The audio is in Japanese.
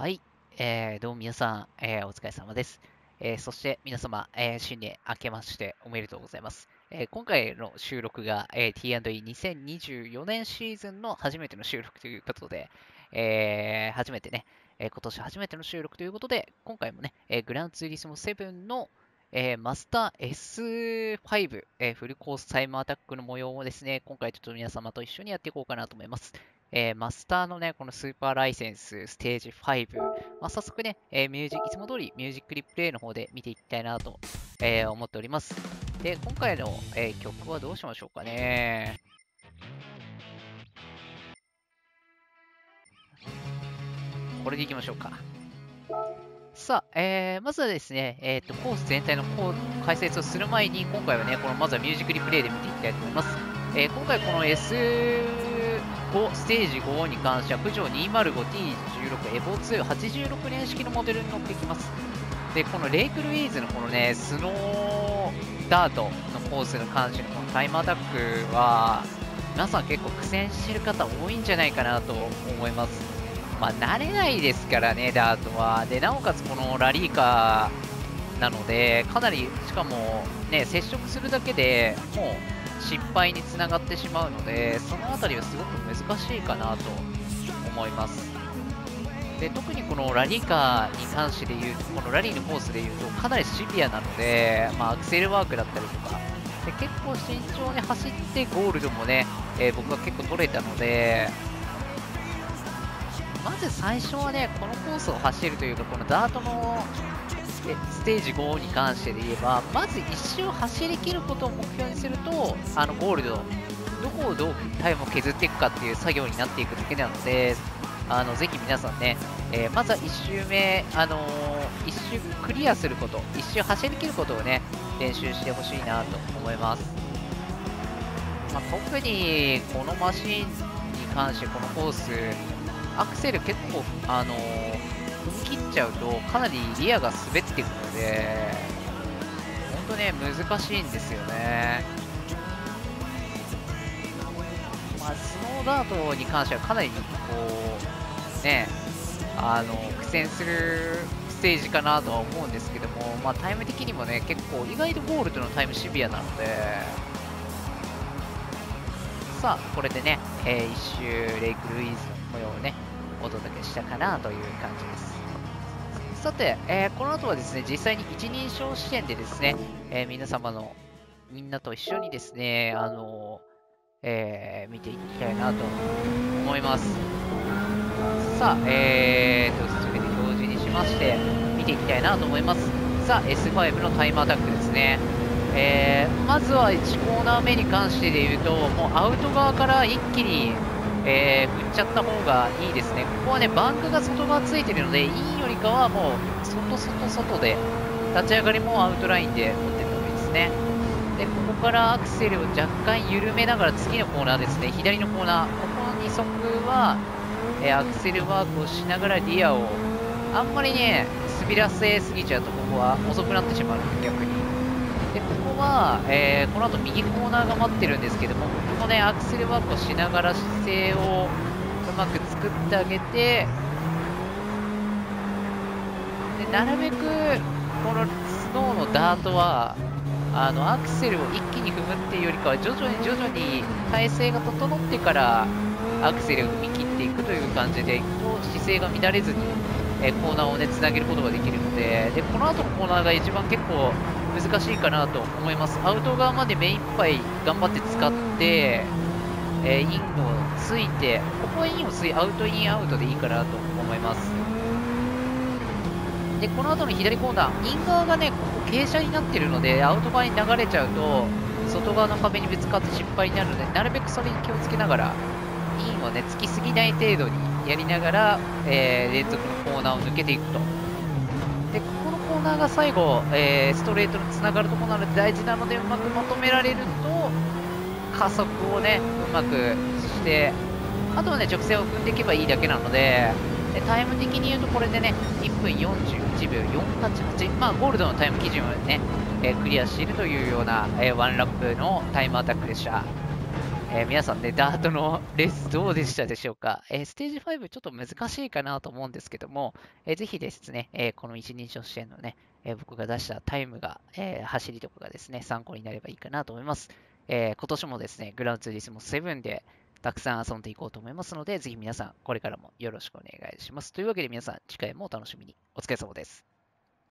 はい、どうも皆さん、お疲れ様です。そして皆様、新年明けましておめでとうございます。今回の収録が、T&E2024 年シーズンの初めての収録ということで、今年初めての収録ということで、今回もね、グランツーリスモ7の、マスター S5、フルコースタイムアタックの模様をですね、今回ちょっと皆様と一緒にやっていこうかなと思います。マスターのね、このスーパーライセンス、ステージ5、早速ね、いつも通りミュージックリプレイの方で見ていきたいなと、思っております。で、今回の、曲はどうしましょうかね。これでいきましょうか。さあ、まずはですね、コース全体の解説をする前に、今回はね、まずはミュージックリプレイで見ていきたいと思います。今回このステージ5に関しては、プジョー 205T16 エボ2、86年式のモデルに乗ってきます。で、このレイクルイーズのこのね、スノーダートのコースに関してのこのタイムアタックは、皆さん結構苦戦してる方多いんじゃないかなと思います。まあ、慣れないですからね、ダートは。で、なおかつこのラリーカーなので、かなり、しかもね、接触するだけでもう、失敗につながってしまうので、そのあたりはすごく難しいかなと思います。で、特にこのラリーカーに関して言うと、このラリーのコースでいうとかなりシビアなので、アクセルワークだったりとかで結構慎重に走ってゴールドもね、僕は結構取れたので、まず最初はね、このコースを走るというか、このダートのステージ5に関してで言えば、まず1周走り切ることを目標にすると、ゴールド、どこをどうタイムを削っていくかっていう作業になっていくだけなので、ぜひ皆さんね、まずは1周目、1周クリアすること、1周走り切ることをね、練習してほしいなと思います。特にこのマシーンに関して、このコース、アクセル結構、切っちゃうとかなりリアが滑っていくので、本当ね、難しいんですよね。スノーダートに関してはかなりこうね、苦戦するステージかなとは思うんですけども、タイム的にもね、結構意外とゴールドのタイムシビアなので、さあこれでね、1周レイクルイーズの模様をね、お届けしたかなという感じです。さて、この後はですね、実際に一人称視点でですね、みんなと一緒にですね、見ていきたいなと思います。さあ、進めて表示にしまして、見ていきたいなと思います。さあ、S5 のタイムアタックですね。まずは1コーナー目に関してでいうと、もうアウト側から一気に、振っちゃった方がいいですね。ここはね、バンクが外側ついてるので、インよりかはもう外で、立ち上がりもアウトラインで持っていった方がいいですね。で、ここからアクセルを若干緩めながら、次のコーナーですね、左のコーナー、ここの2足は、アクセルワークをしながらリアを、あんまりね、滑らせすぎちゃうと、ここは遅くなってしまうので、逆に。で、ここは、この後右コーナーが待ってるんですけども、ここもね、アクセルワークをしながら姿勢をうまく作ってあげて、で、なるべくこのスノーのダートはアクセルを一気に踏むっていうよりかは、徐々に体勢が整ってからアクセルを踏み切っていくという感じでいくと、姿勢が乱れずに、コーナーをね、つなげることができるので、で、この後のコーナーが一番結構難しいかなと思います。アウト側まで目いっぱい頑張って使って、インをついて、ここはインをついて、アウトインアウトでいいかなと思います。で、この後の左コーナー、イン側がね、ここ傾斜になってるので、アウト側に流れちゃうと外側の壁にぶつかって失敗になるので、なるべくそれに気をつけながら、インをね、つきすぎない程度にやりながら、連続のコーナーを抜けていくと。で、ここのコーナーが最後、ストレートにつながるところなので大事なので、うまくまとめられると加速をね、うまくして、あとはね、直線を踏んでいけばいいだけなので、タイム的に言うとこれでね、1分41秒488、ゴールドのタイム基準をね、クリアしているというような、ワンラップのタイムアタックでした。皆さんね、ダートのレースどうでしたでしょうか。ステージ5ちょっと難しいかなと思うんですけども、ぜひですね、この一人称視点のね、僕が出したタイムが、走りとかがですね、参考になればいいかなと思います。今年もですね、グランツーリスモ7でたくさん遊んでいこうと思いますので、ぜひ皆さんこれからもよろしくお願いします。というわけで皆さん次回もお楽しみに。お疲れ様です。